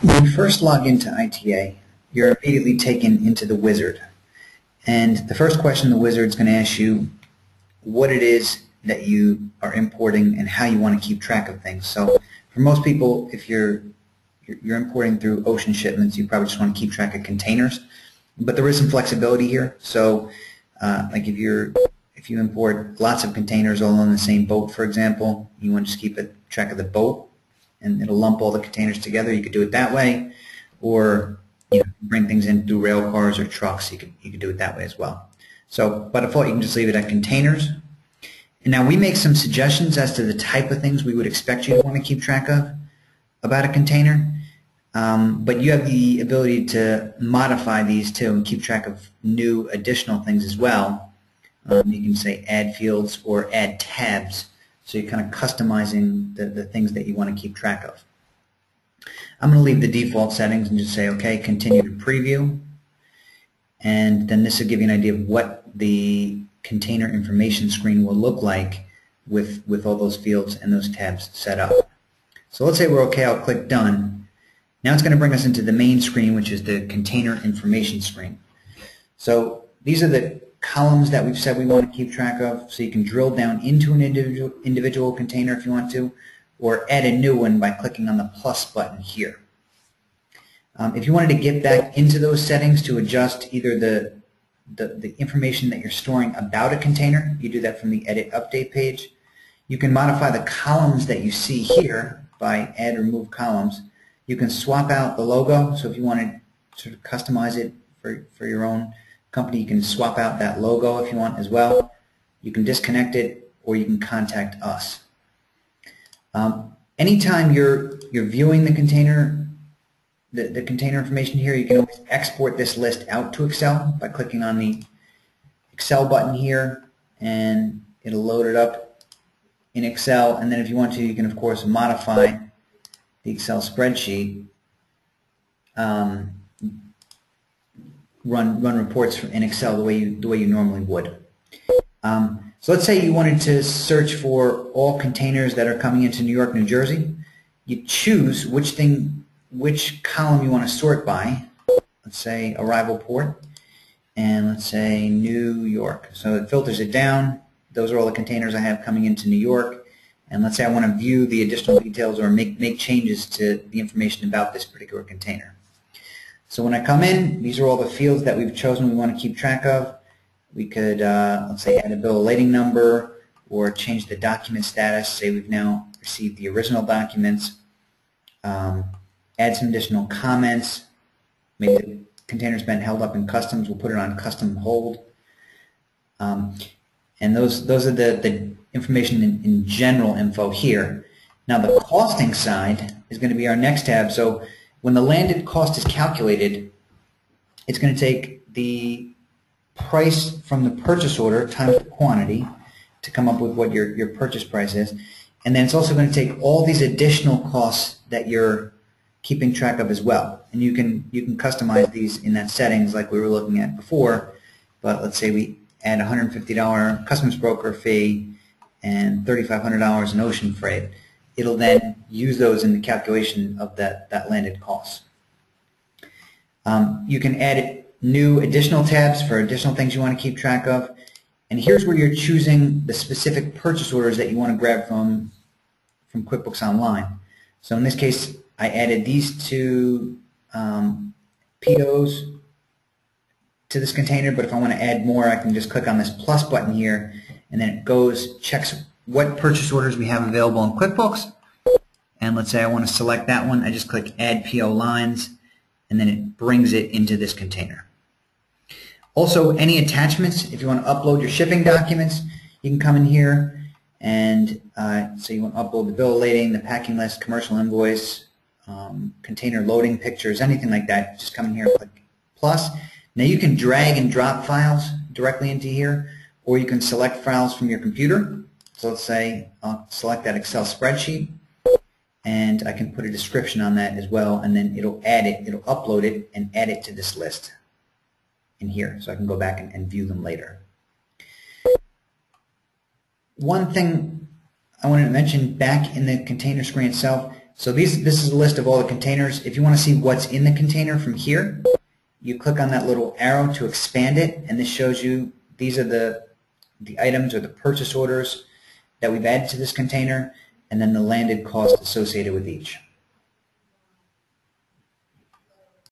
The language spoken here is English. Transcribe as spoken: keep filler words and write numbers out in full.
When you first log into I T A, you're immediately taken into the wizard. And the first question the wizard's going to ask you what it is that you are importing and how you want to keep track of things. So for most people, if you're you're importing through ocean shipments, you probably just want to keep track of containers. But there is some flexibility here. So uh, like if you're if you import lots of containers all on the same boat, for example, you want to just keep a track of the boat and it'll lump all the containers together. You could do it that way, or you know, bring things in through rail cars or trucks. You could you could do it that way as well. So by default, you can just leave it at containers. And now we make some suggestions as to the type of things we would expect you to want to keep track of about a container. Um, but you have the ability to modify these too and keep track of new additional things as well. Um, you can say add fields or add tabs. So you're kind of customizing the, the things that you want to keep track of. I'm going to leave the default settings and just say, okay, continue to preview. And then this will give you an idea of what the container information screen will look like with, with all those fields and those tabs set up. So let's say we're okay, I'll click done. Now it's going to bring us into the main screen, which is the container information screen. So these are the columns that we've said we want to keep track of, so you can drill down into an individual, individual container if you want to, or add a new one by clicking on the plus button here. Um, if you wanted to get back into those settings to adjust either the, the, the information that you're storing about a container, you do that from the Edit Update page. You can modify the columns that you see here by Add or Remove Columns. You can swap out the logo, so if you want to sort of customize it for, for your own company, you can swap out that logo if you want as well. You can disconnect it, or you can contact us. Um, anytime you're you're viewing the container, the, the container information here, you can always export this list out to Excel by clicking on the Excel button here, and it'll load it up in Excel. And then if you want to, you can of course modify the Excel spreadsheet. Um, Run, run reports in Excel the way you the way you normally would. Um, so let's say you wanted to search for all containers that are coming into New York, New Jersey. You choose which thing, which column you want to sort by. Let's say arrival port, and let's say New York. So it filters it down. Those are all the containers I have coming into New York. And let's say I want to view the additional details or make make changes to the information about this particular container. So when I come in, these are all the fields that we've chosen we want to keep track of. We could, uh, let's say, add a bill of lading number or change the document status. Say we've now received the original documents. Um, add some additional comments. Maybe the container's been held up in customs. We'll put it on custom hold. Um, and those those are the, the information in, in general info here. Now the costing side is going to be our next tab. So when the landed cost is calculated, it's going to take the price from the purchase order times the quantity to come up with what your, your purchase price is. And then it's also going to take all these additional costs that you're keeping track of as well. And you can, you can customize these in that settings like we were looking at before. But let's say we add one hundred fifty dollar customs broker fee and thirty-five hundred dollars in ocean freight. It'll then use those in the calculation of that, that landed cost. Um, you can add new additional tabs for additional things you want to keep track of. And here's where you're choosing the specific purchase orders that you want to grab from, from QuickBooks Online. So in this case, I added these two um, P Os to this container, but if I want to add more, I can just click on this plus button here, and then it goes, checks what purchase orders we have available in QuickBooks, and let's say I want to select that one. I just click Add P O Lines, and then it brings it into this container. Also, any attachments, if you want to upload your shipping documents, you can come in here, and uh, so you want to upload the bill of lading, the packing list, commercial invoice, um, container loading pictures, anything like that. Just come in here and click plus. Now you can drag and drop files directly into here, or you can select files from your computer. So let's say I'll select that Excel spreadsheet, and I can put a description on that as well, and then it'll add it, it'll upload it and add it to this list in here, so I can go back and, and view them later. One thing I wanted to mention back in the container screen itself, So these, this is a list of all the containers. If you want to see what's in the container from here, you click on that little arrow to expand it, and this shows you these are the, the items or the purchase orders that we've added to this container, and then the landed cost associated with each.